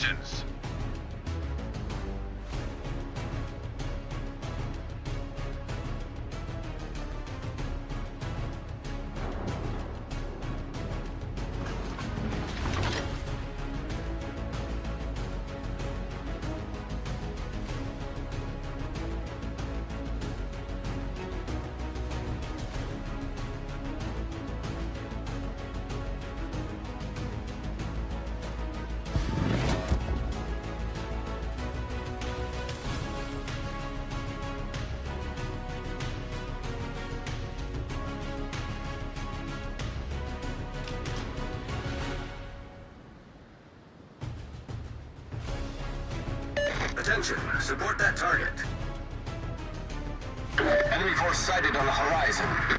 positions. Attention, support that target. Enemy force sighted on the horizon.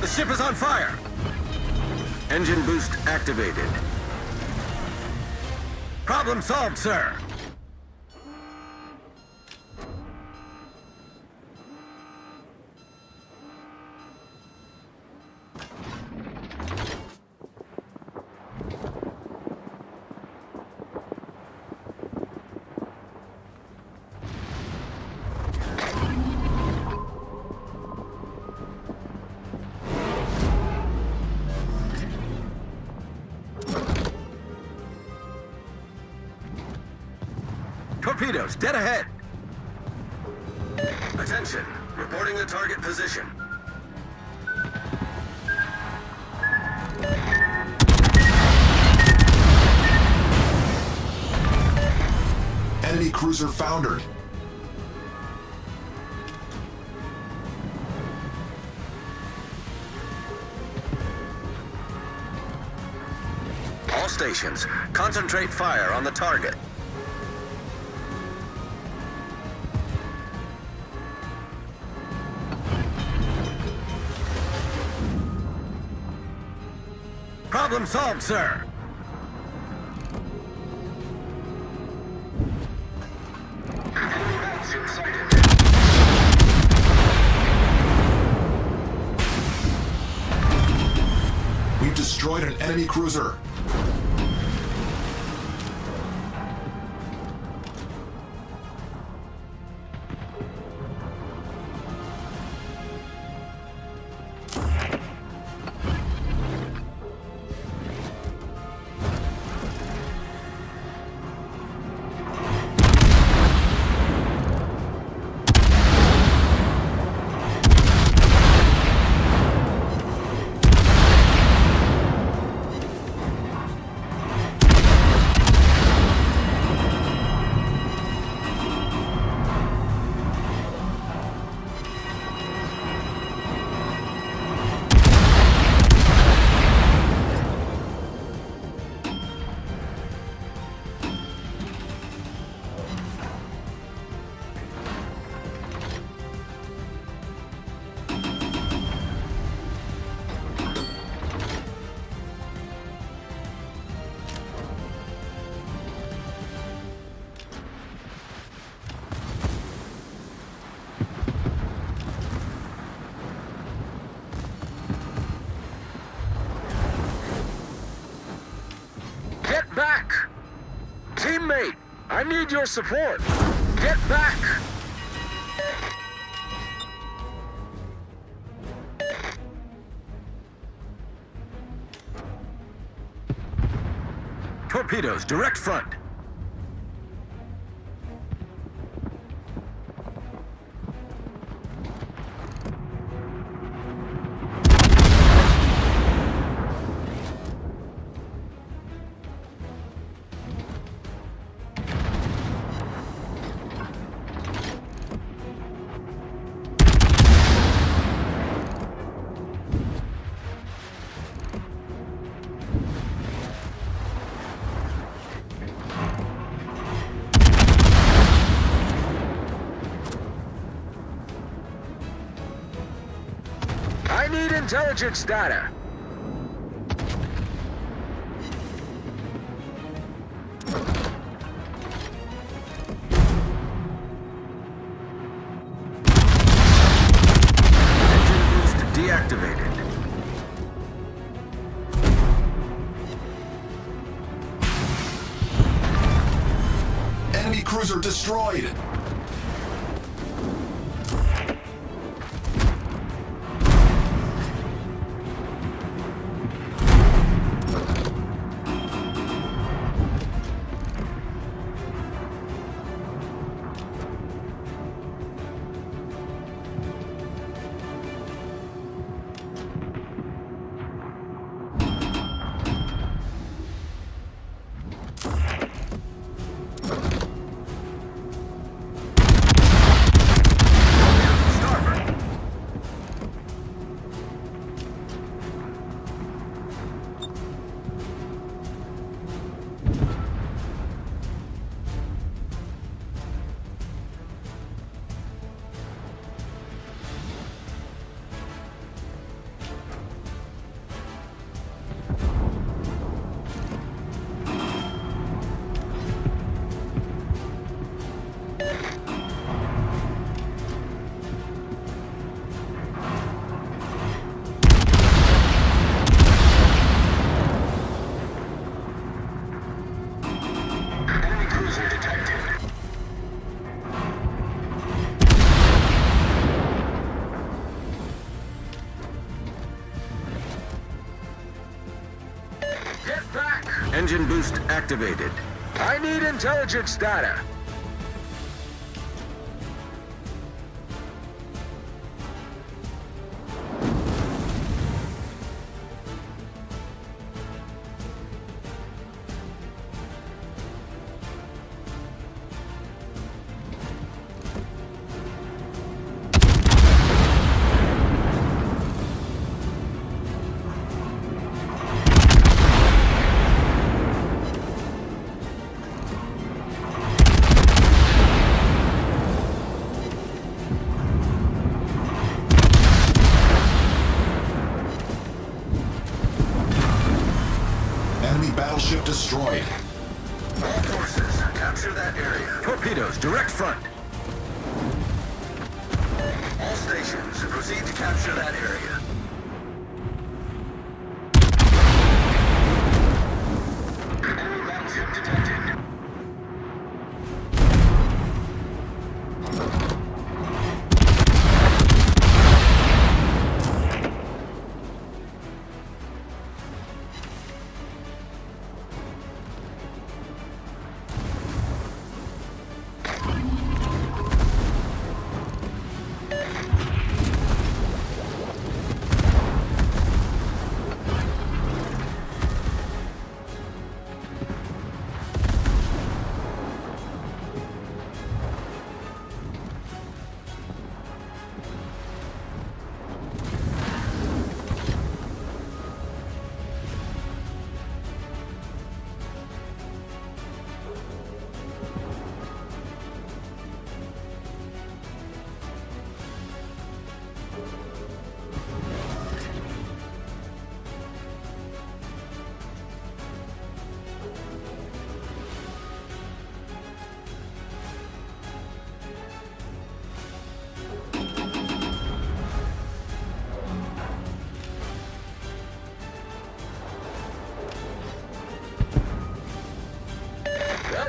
The ship is on fire! Engine boost activated. Problem solved, sir! Torpedoes, dead ahead! Attention, reporting the target position. Enemy cruiser foundered. All stations, concentrate fire on the target. Problem solved, sir. We've destroyed an enemy cruiser. Teammate, I need your support. Get back! Torpedoes, direct front. Intelligence data. Deactivated. Enemy cruiser destroyed. Engine boost activated. I need intelligence data. Enemy battleship destroyed. All forces, capture that area. Torpedoes, direct front. All stations, proceed to capture that area. Enemy battleship destroyed.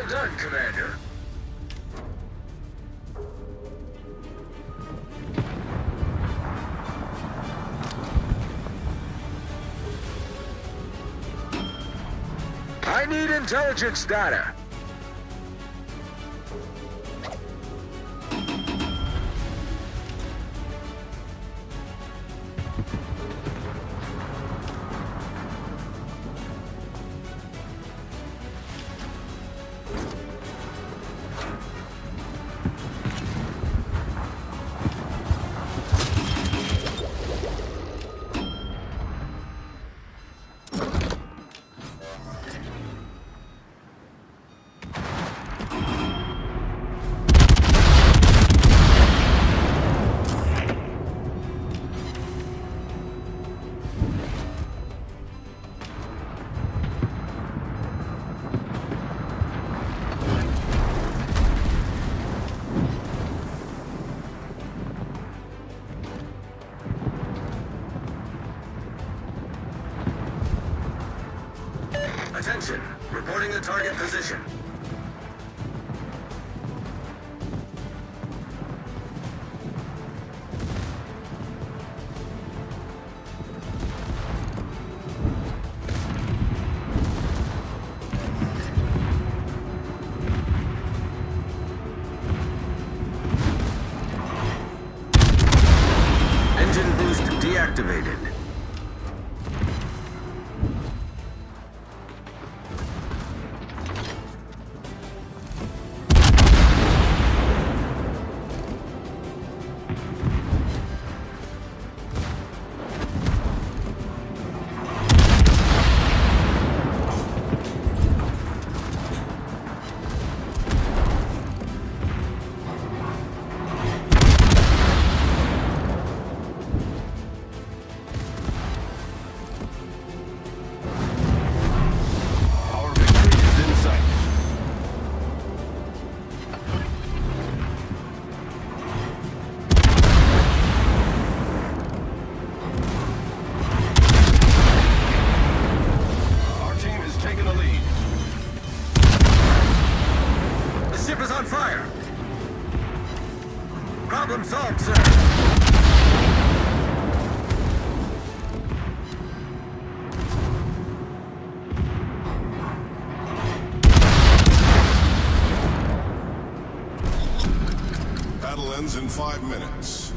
Done, Commander. I need intelligence data. Attention, reporting the target position. Engine boost deactivated. Problem solved, sir. Battle ends in 5 minutes.